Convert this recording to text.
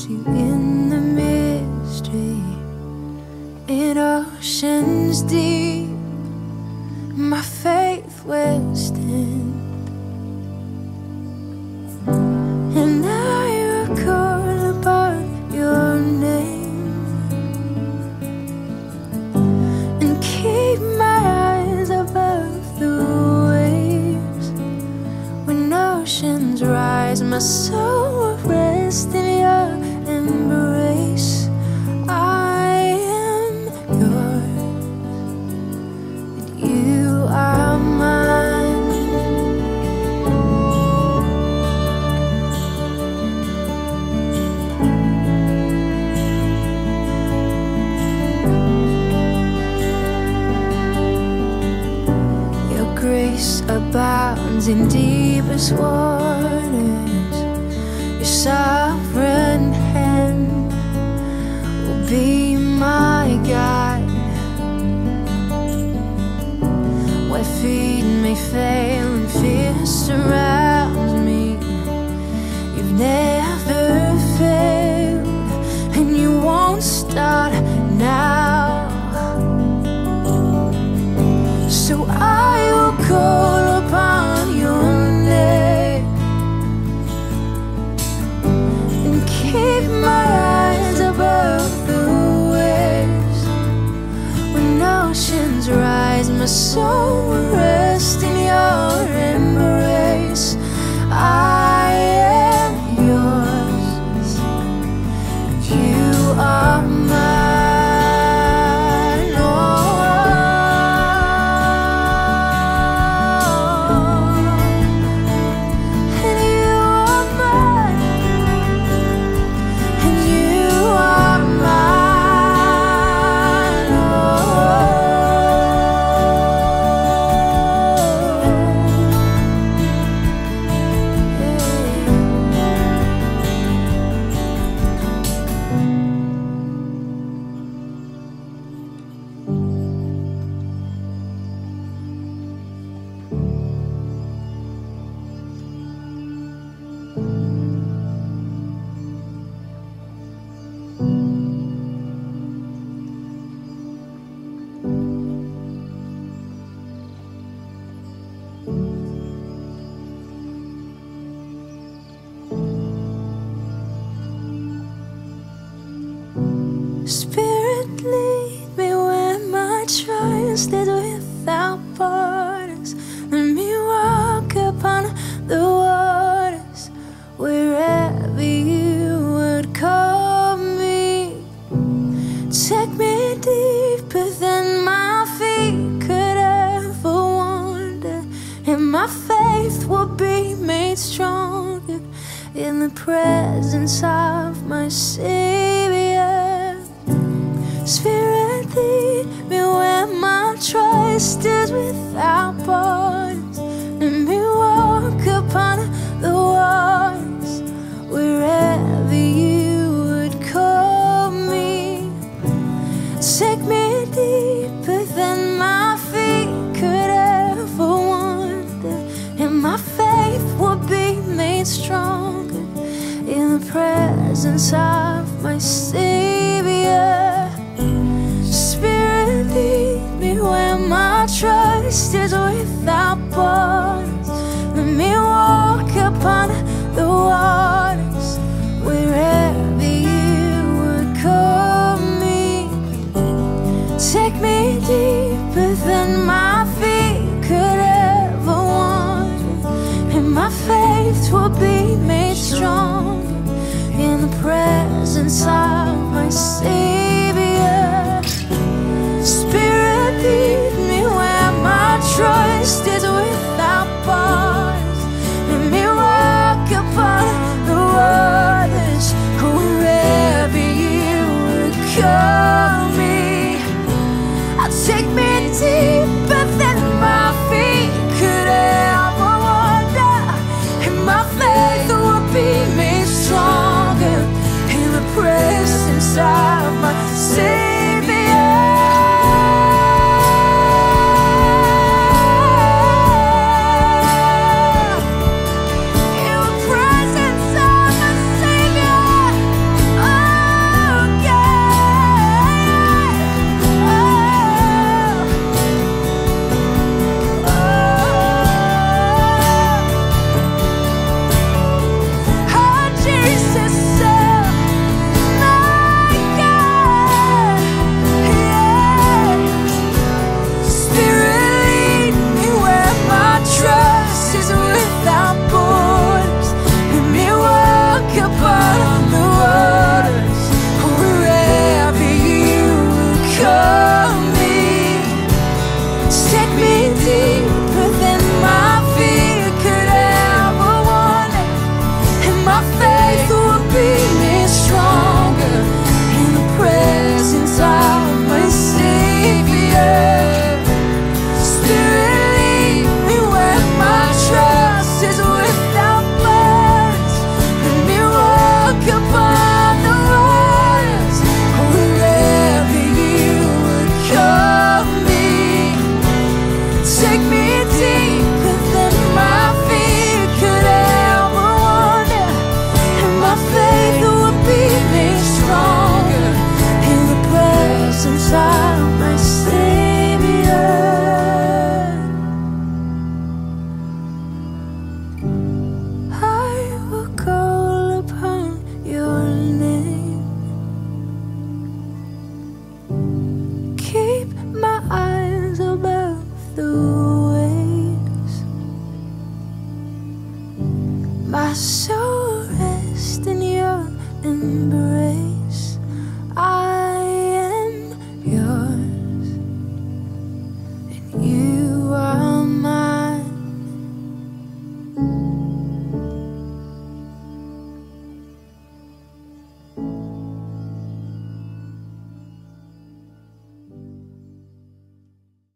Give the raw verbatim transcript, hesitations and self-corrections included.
found you in the mystery, in oceans deep. My faith will stand. And I recall about your name, and keep my eyes above the waves. When oceans rise, my soul will rest in your embrace. I am yours, but you are mine. Grace abounds in deepest waters. Your sovereign hand will be my guide. Where feet may fail and fear surrounds me, you've never failed, and you won't start now. So I call upon your name, and keep my eyes above the waves. When oceans rise, my soul will rest in your embrace. I am yours, and you are mine. Spirit, lead me where my trust is without borders. Let me walk upon the waters, wherever you would call me. Take me deeper than my feet could ever wander, and my faith will be made stronger in the presence of my Savior. Spirit, lead me where my trust is without borders. Let me walk upon the waters, wherever you would call me. Take me deeper than my feet could ever wander, and my faith will be made stronger in the presence of my Savior. Spirit, lead me where my trust is without borders. Let me walk upon the waters, wherever you would call me. Take me deeper than my feet could ever wander, and my faith will be made strong in the presence of my Savior. Spirit, lead me where my trust is without borders. Let me walk upon the waters, wherever you would call me. I'll take me deeper than my feet could ever wander, and my faith will be made stronger in the presence of my my soul rests in your embrace.